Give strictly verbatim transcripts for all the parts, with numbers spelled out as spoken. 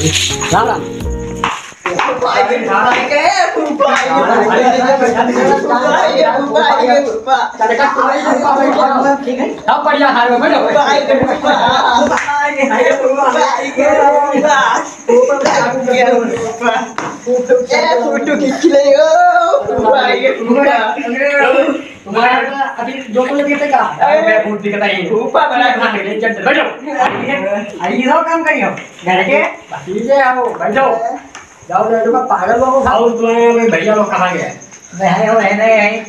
है तुम्हारा अभी जो को लेके का मैं फूट दिखता है फूफा बड़ा खान के चट बैठो आइए आओ काम करियो घर के ठीक है आओ बैठो जाओ बैठो का पागल हो आओ तुम्हें भैया लोग कहां गए मैं है और है नहीं है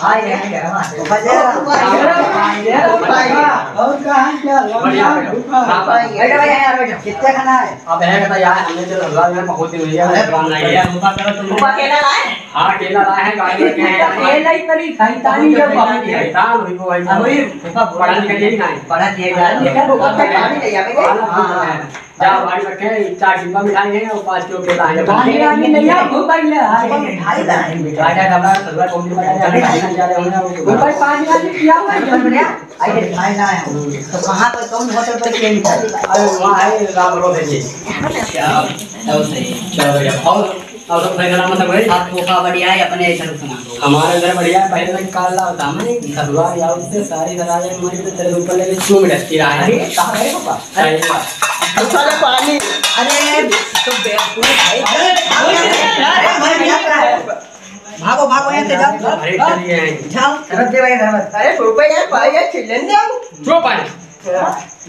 हां ये है फूफा जी फूफा जी और कहां क्या बढ़िया पापा बैठो भैया यार बैठो कितना खाना है अब है कहता यार हमने तो हलवा में बहुत ही भैया काम नहीं है फूफा करो तुम फूफा केला लाए हां केला लाए हैं गाड़ी में ये नहीं तरी शैतानी जब बात है शैतान हुई वो भाई फूफा बड़ा निकल नहीं ना बड़ा दिए यार देखा फूफा का पानी नहीं आवे हां जाओ भाई रखे चार डिब्बा मिठाई है और पांच किलो केला है भाई आदमी नहीं है फूफा ले हां मिठाई ला मिठाई का हमारा सलवार कौन सी मिठाई है खाना जा रहे हो ना फूफा पांच लाख किया हुआ है बढ़िया आई मिठाई ना है तो कहां पर कौन होटल पर ये मिठाई अरे वहां है राम रोड है क्या है उसे चलो भैया और और अपने घर में सब है आप फूफा बढ़िया है अपने इधर सामान हमारे घर बढ़िया है पहले तक काला होता मैंने घरवा या उससे सारी दराजें हमारे पे तेरे ऊपर लेके क्यों मिलती रहा है कहां है पापा अरे सारा पानी अरे तुम बेवकूफ भाई अरे भाई यहां पर भागो भागो यहां से जाओ अरे चलिए जाओ रख दे भाई धर्म अरे फूफा यार भाई चिल्लन जाओ जो पानी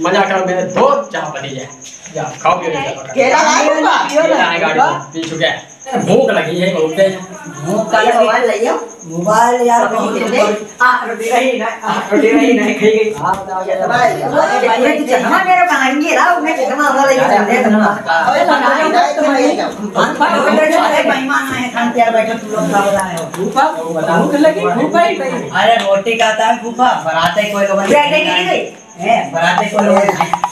मजा करो मेरे दोस्त जहां पर जाए जा खाओ पियो केला लाएगा केला गाड़ी पी चुके हैं भूख लगी है बहुत तेज भूख का मोबाइल लियो मोबाइल यार बहुत दे आ रोटी रही ना आ रोटी रही नहीं खाई गई आप बताओ यार भाई चना मेरे भांगे राव मैं चना वाला ये दे चना ओए बनाओ तुम्हारे मेहमान आए खान तैयार बैठे तुम लोग का बता रहे हो फूफा बताओ कि लगी फूफा ही अरे रोटी खाता है फूफा बराते कोई लोग बैठे नहीं गई है बराते कोई लोग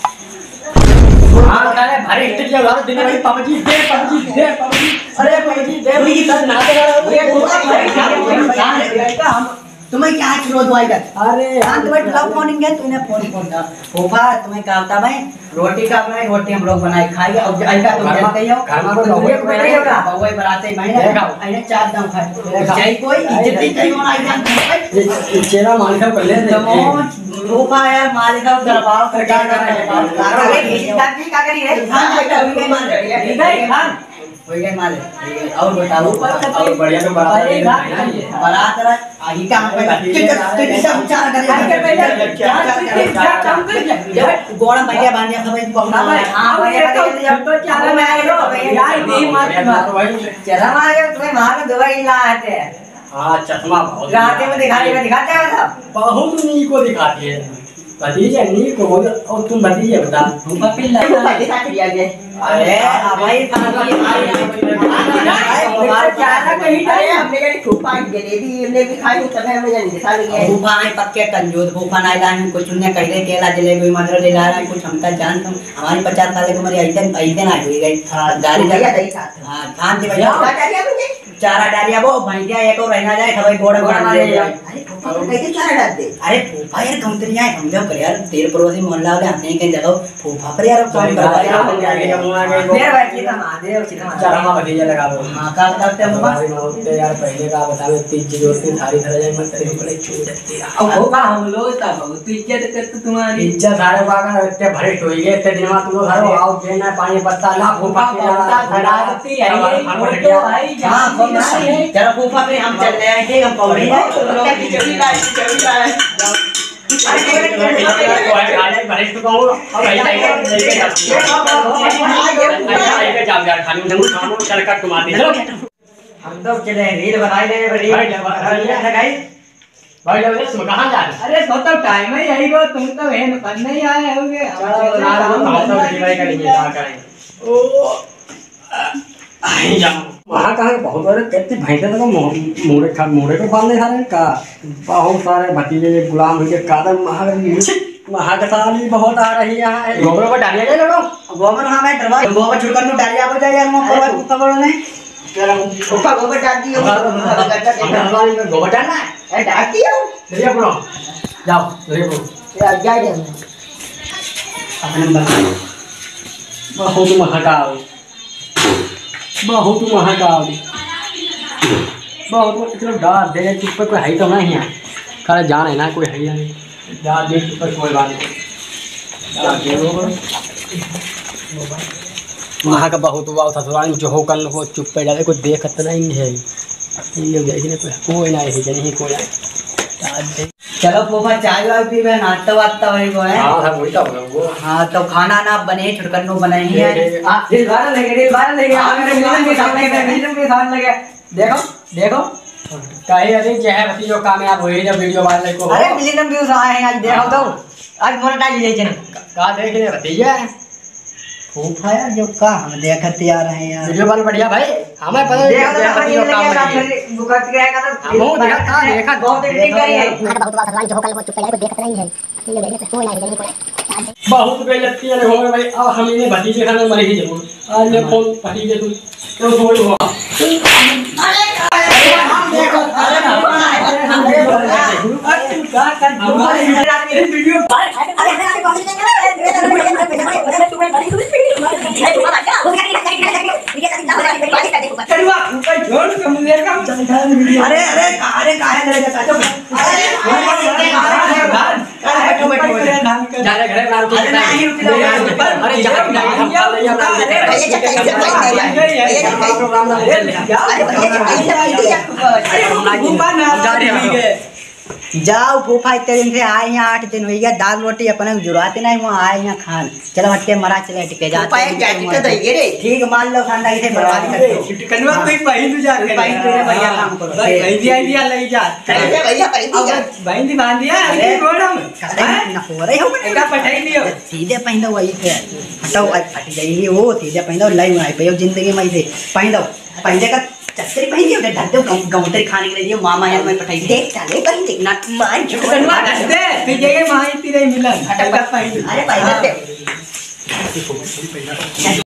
हां गाने भरे स्टूडियो वाला दिन में पबजी दे पबजी दे पबजी अरे पबजी दे भी सब नाच रहा है ये क्या हम तुम्हें क्या क्रोध हुआ इधर अरे शांत बैठ लव मॉर्निंग है तूने फोन फोन का फूफा तुम्हें क्या होता भाई रोटी का बनाई रोटी हम लोग बनाए खाएगा अब आएगा तुम कहते हो घर में तो ये कोई नहीं होगा बउवे बराते मैंने आने चार दम खाए चाहे कोई इज्जत ही नहीं होना चेहरा मालिका कर ले फूफा यार मालिका दरबार सरकार कर रहा है क्या करी है मान ठीक है हां कोई गए माल और बताओ और बढ़िया तो बड़ा है बड़ा तरह आगे काम पे कितना विचार कर क्या काम कर गोड़ा भैया बानिया सब पहुंचा हां भैया जब तो चार में आए लो यार दी मत चला मारो तुम्हें मारो दवाई लाते हैं हां चश्मा बहुत रात में दिखा देगा दिखाते हैं सब बहुत नी को दिखाती है भतीजे नी को और तुम भतीजे बता तुम पपी लाता दिखा दिया गया अरे भाई हमारे चारा कहीं अरे हमने कहीं फूफा जलेबी हमने भी खाई तो हमें नहीं दिखा रही है फूफा है पक्के कंजूस फूफा ना लाए कुछ ने कह दे केला जलेबी मदर ले ला रहा है कुछ हमका जान तुम हमारी पचास साल की उम्र आइटम आइटम आ गई गई गाड़ी लगा दे हां खान दे भैया चारा डालिया वो भैया एक और रहना जाए भाई गोड़ा गोड़ा ले अरे फूफा कैसे चारा डाल दे अरे फूफा यार कंपनियां समझो कर यार तेरे पड़ोसी मोहल्ला वाले आते हैं कहीं जगह फूफा पर यार काम कर रहा है मेरे भाई की तमादे और चिकन चरमा भतीजा लगा दो हां का करते हम बहुत यार पहले का बतावे तीन चीजों से थारी धरा जाए मत तेरे ऊपर छोड़ देते और होगा हम लोग तो बहुत इज्जत करते तुम्हारी इज्जत सारे बागा इतने भरे होई गए इतने दिन में तुम लोग हरो आओ जे ना पानी पत्ता ला फूफा के ला धराती है ये भाई हां कौन है जरा फूफा पे हम चल रहे हैं हम पौड़ी है चली ला चली ला हम तो चले रील बनाई रहे बड़ी गाइस भाई लोग तुम कहां जा रहे अरे सो तो टाइम ही आई गो तुम तो है फन नहीं आए होगे ओ आई जाओ वहां कहां बहुत और कितनी भैंसा का मोरे खा मोरे को बांधे सारे का बहुत सारे भतीजे गुलाम के कारण महाराज महागताली बहुत आ रही है गोबर को डालिया जाए लोगो गोबर हां मैं डरवा गोबर छुड़कर नु डालिया हो जाए यार मैं पर कुत्ता बोल नहीं चलो ऊपर गोबर डाल दियो डरवाली में गोबर डालना है ए डाल दियो धीरे बोलो जाओ धीरे बोलो ये आ जाए अपने नंबर बहुत महकाओ बहुत महकाओ बहुत चलो डाल दे उस पर कोई है तो नहीं है खड़ा जान है ना कोई है या नहीं डाल दे उस पर कोई बात नहीं वहाँ का बहुत हुआ ससुराल में जो हो कल वो चुप पे जाए कोई देख इतना ही है कोई ना है नहीं कोई ना। चलो फूफा चाय वाय पी में नाश्ता वास्ता वही को है। हां हां बोलता हूं वो। हां तो खाना ना बने छुटकन्नो बनाई है। हां दिल बार लगे दिल बार लगे हमारे नीलम के सामने नीलम के साथ लगे देखो देखो काहे अरे जे है बच्ची जो कामयाब हुई जब वीडियो वाले को। अरे नीलम व्यूज आए हैं आज देखो तो आज मोनेटाइज ले जन का देख ले भतीजा फूफा यार जो का हम देखते आ रहे हैं यार वीडियो वाला बढ़िया भाई हमें पता है देखो काम वो करते गया का तो देखा देखा बहुत एडिटिंग करी है बहुत बात लाइन जो कल वो चुप गया कोई देखता नहीं है ये देख तो कोई नहीं कोई बहुत गलती है हो भाई अब हम इन्हें भतीजे खाने मर ही जरूर आज ले फोन भतीजे तू तो बोल हो अरे हम देखो अरे हम देखो अरे तू का कर हमारे वीडियो बाहर खा के अरे अरे अरे काहे लगे चाचा अरे बैठो बैठो जाले घरे नाम के अरे जहां भी हम प्रोग्राम ना अरे अरे जाओ फूफा इतने दिन से आए यहाँ आठ दिन हो गया दाल रोटी अपने जुड़ाते नहीं वहाँ आए यहाँ खान चलो हटके मरा चले हटके जाते ठीक मान लो खाना इसे बर्बाद कर दो कोई पहली तू जा रही पहली तूने भैया काम करो पहली दिया दिया ले जा भैया पहली दिया पहली बांध दिया अरे गोडम ना हो रही हो बेटा पटाई लियो सीधे पहनो वही पे हटाओ फट गई वो सीधे पहनो लाइव आई पे जिंदगी में से पहनो पहले का चक्कर पहन लियो डंडे गौंतरी खाने के लिए मामा यार मैं पठाई देख चले कहीं देखना मां झुकनवा करते तुझे ये मां इतनी नहीं मिलन हटक पहन अरे पहन दे